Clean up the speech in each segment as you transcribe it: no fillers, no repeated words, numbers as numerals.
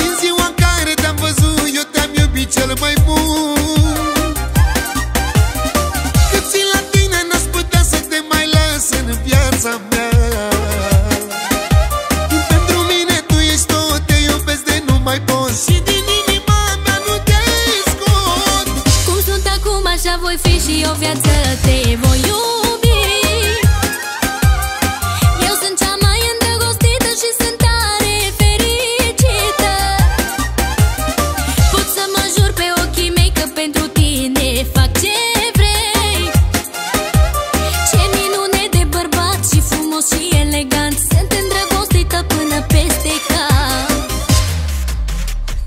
Din ziua în care te-am văzut, eu te-am iubit cel mai mult. Că țin la tine, n-aș putea să te mai las în viața mea. Pentru mine tu ești tot, te iubesc de nu mai poți și din inima mea nu te scot. Cum sunt acum, așa voi fi și o viață te voi iubi.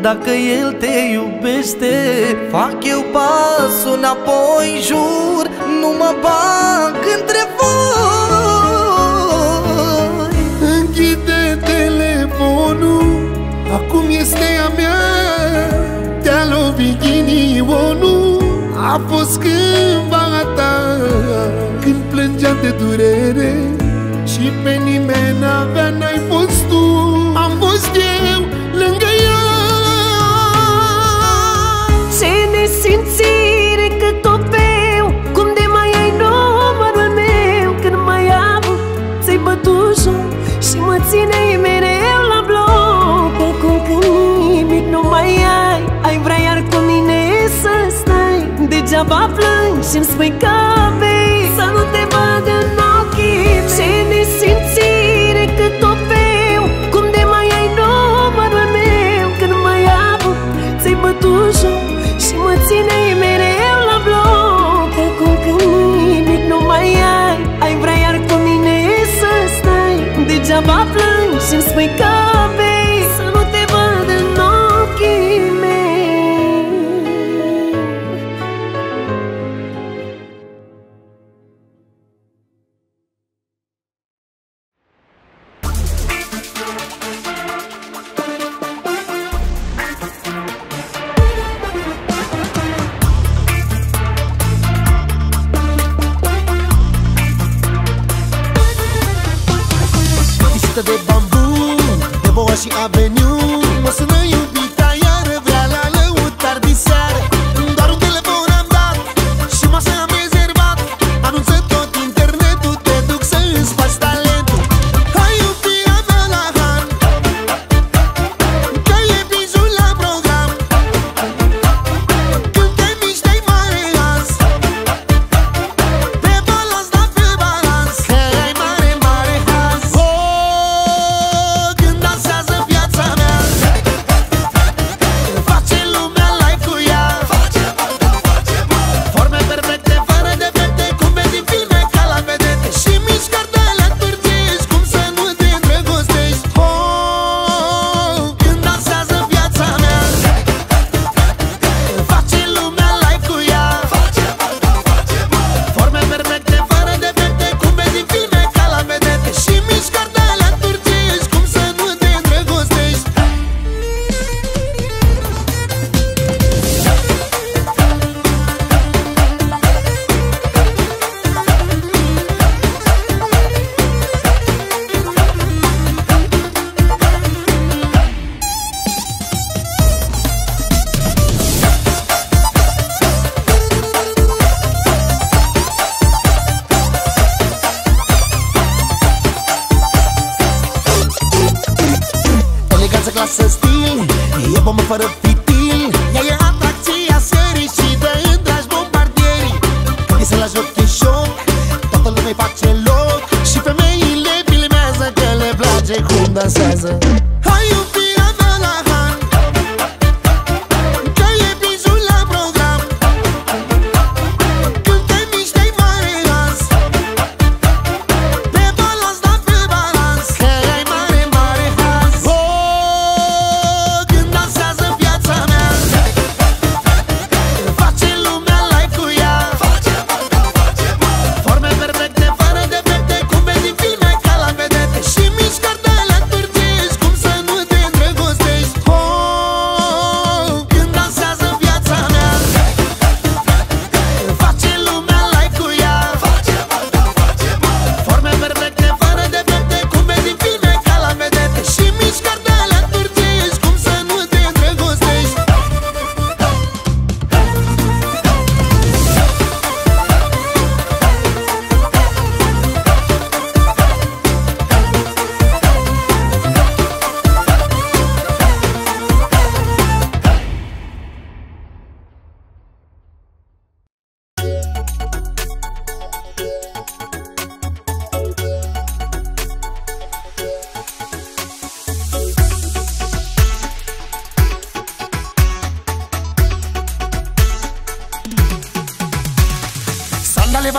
Dacă el te iubește, fac eu pasul înapoi, jur, nu mă bag între voi. Închide telefonul, acum este a mea. Te-a lovit ghinionul, a fost cândva a ta. Când plângeam de durere, degeaba plângi și-mi spui că bei, să nu te văd în ochii mei. Ce nesimțire cât o beu, cum de mai ai numărul meu. Când mă apuc, ți-ai bătut joc și mă ținei mereu la bloc. Acum când nimic nu mai ai, ai vrea iar cu mine să stai. Degeaba plângi și-mi spui că bei, să nu te văd în ochii mei.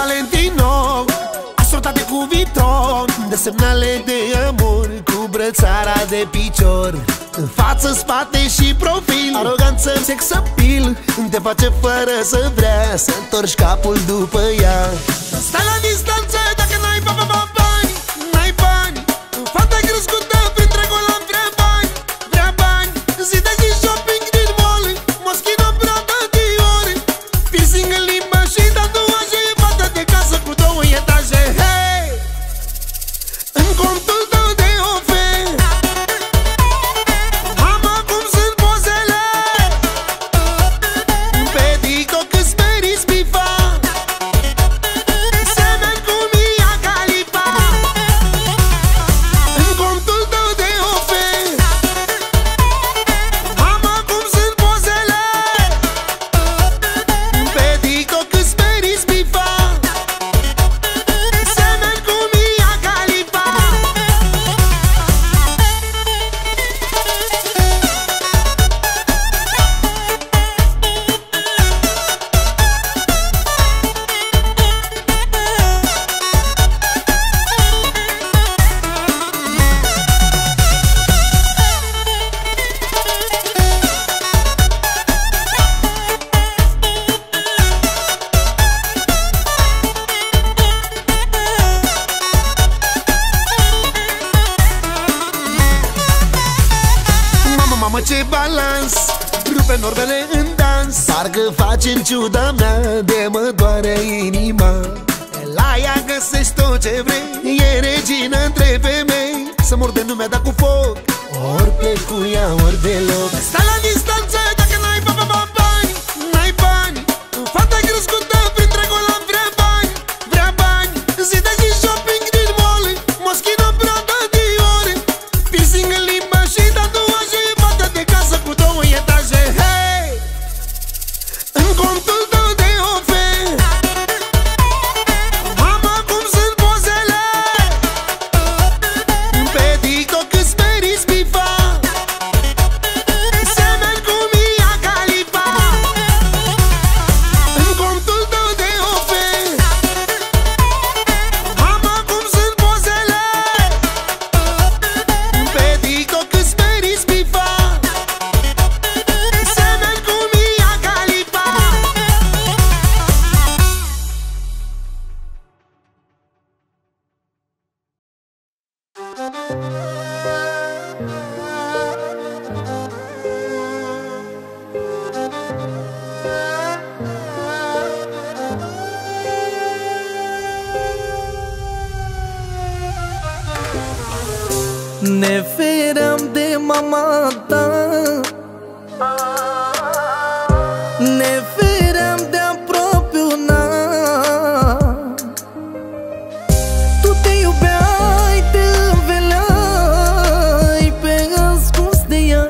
Valentino, asortate cu Vuitton, de semnale de amor, cu brățara de picior. În față, spate și profil, aroganță, sex appeal, te face fără să vrea să întorci capul după ea. Stai la distanță dacă n-ai bani, n-ai bani. Fata crescută printre gol am vrea bani, vrea bani. Zi de zi shopping din mall, moschino brada de ori, piercing în limba și tatuaje. Hey! În contul tău de oferi am acum sunt pozele. Pe TikTok îți meriți bifa, semen cu Mia Khalifa. Mamă ce balans, rupe norbele în dans. Parcă facem ciuda mea, de mă doare inima. La ea găsești tot ce vrei, e regină între femei. Să mor de numea, dar cu foc, ori plec cu ea, ori deloc. Stai la distanță dacă n-ai bani, n-ai bani. Fata crescută printre gol, am vrea bani, vrea bani. Zi de zi shopping din mall, moschina brada de ori. Piercing în limba și tatuaje, bata de casă cu 2 etaje. Hei, în contul tău de oferi, mama, cum sunt pozele? Pe TikTok îți meriți bifa, semen cu Mia Khalifa. În contul tău de oferi, mama, cum sunt pozele? Pe TikTok îți meriți bifa, semen cu Mia Khalifa. Ne feream de mama ta, ne feream de apropiul an. Tu te iubeai, te înveleai pe ascuns de ea,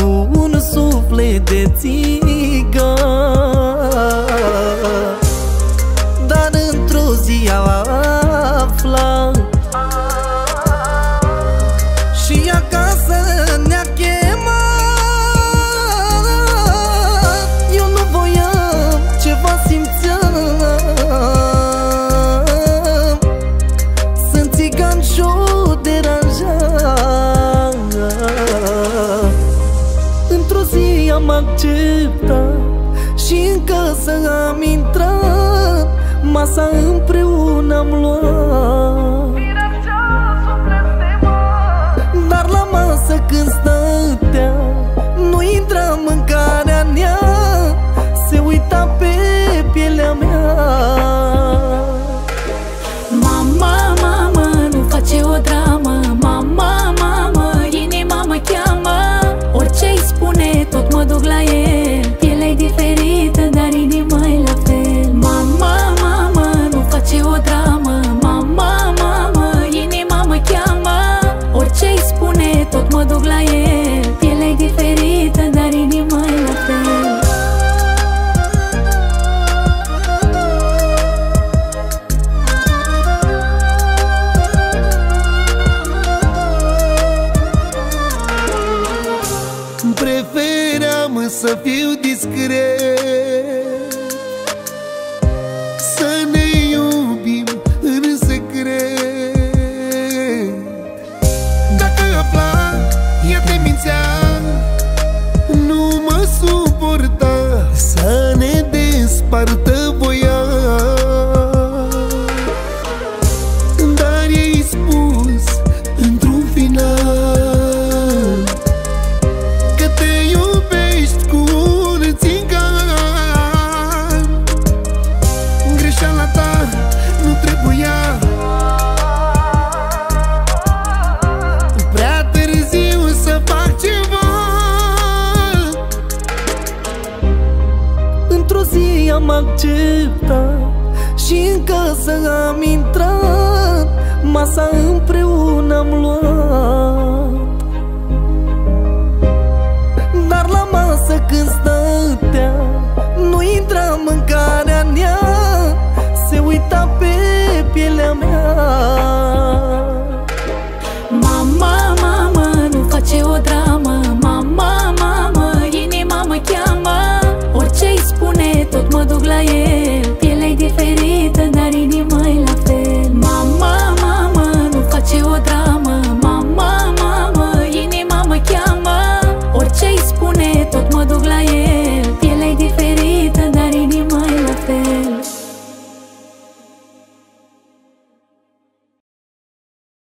cu un suflet de țigan. Dar într-o zi a aflat și acasă ne-a chemat. Eu nu voiam, ceva simțeam. Sunt țigan și o deranjam. Într-o zi am acceptat și în casă am intrat. Masa împreună am luat, dar la masă când stăteam nu intra mâncarea în ea, se uita pe pielea mea. Mama, mama, nu face o dramă. Mama, mama, inima mă cheamă. Orice-i spune, tot mă duc la el. Pielea-i diferită, dar inima-i la fel. Mama, mama, nu face o dramă. Mama, mama, inima mă cheamă. Orice-i spune, tot mă duc la el. Pielea-i diferită, dar inima-i la fel. Preferam să fiu discret, să ne iubim în secret. Dacă afla, ea te mințea, nu mă suporta, să ne despartă voia. Dar i-ai spus într-un final că te iubești cu un țigan. Greșeala ta nu trebuia, prea târziu să fac ceva. Într-o zi am acceptat și în casă am intrat.